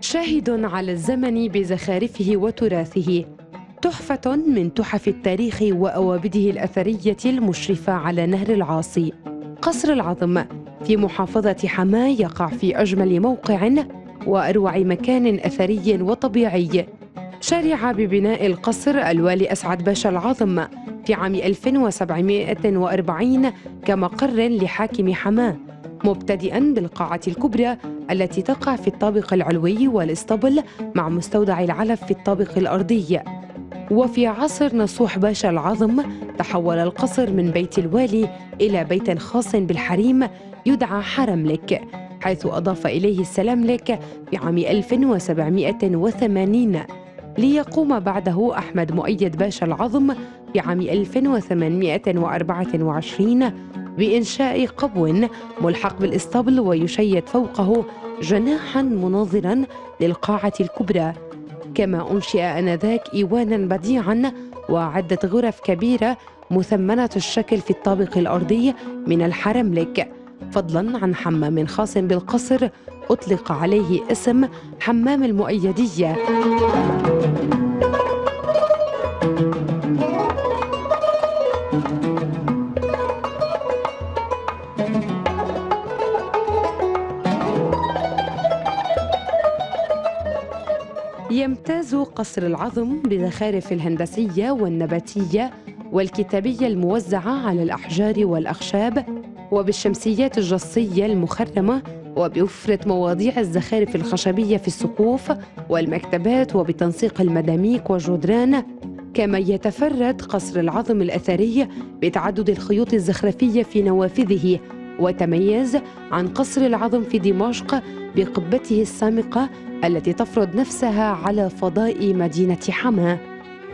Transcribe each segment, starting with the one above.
شاهد على الزمن بزخارفه وتراثه، تحفة من تحف التاريخ وأوابده الأثرية المشرفة على نهر العاصي. قصر العظم في محافظة حماة يقع في أجمل موقع وأروع مكان أثري وطبيعي. شرع ببناء القصر الوالي أسعد باشا العظم في عام 1740 كمقر لحاكم حماة، مبتدئاً بالقاعة الكبرى التي تقع في الطابق العلوي والإسطبل مع مستودع العلف في الطابق الأرضي. وفي عصر نصوح باشا العظم تحول القصر من بيت الوالي إلى بيت خاص بالحريم يدعى حرملك، حيث أضاف إليه السلاملك في عام 1780، ليقوم بعده أحمد مؤيد باشا العظم في عام 1824 بإنشاء قبو ملحق بالإسطبل ويشيد فوقه جناحاً مناظراً للقاعة الكبرى. كما أنشئ آنذاك إيواناً بديعاً وعدة غرف كبيرة مثمنة الشكل في الطابق الأرضي من الحرملك، فضلاً عن حمام خاص بالقصر أطلق عليه اسم حمام المؤيدية. يمتاز قصر العظم بزخارف الهندسية والنباتية والكتابية الموزعة على الأحجار والأخشاب، وبالشمسيات الجصية المخرمة، وبوفرة مواضيع الزخارف الخشبية في السقوف والمكتبات، وبتنسيق المداميك والجدران. كما يتفرد قصر العظم الأثري بتعدد الخيوط الزخرفية في نوافذه، وتميز عن قصر العظم في دمشق بقبته السامقة التي تفرض نفسها على فضاء مدينة حماة.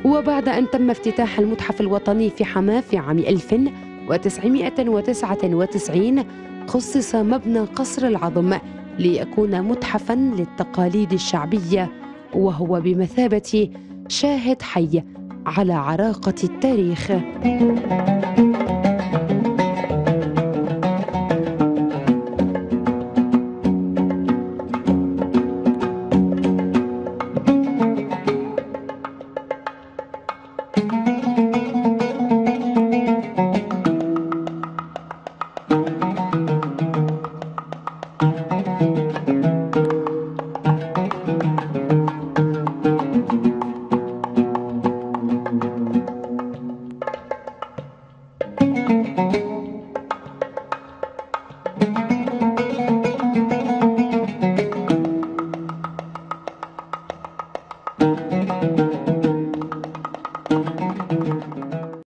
وبعد أن تم افتتاح المتحف الوطني في حماة في عام 1999 خصص مبنى قصر العظم ليكون متحفاً للتقاليد الشعبية، وهو بمثابة شاهد حي على عراقة التاريخ.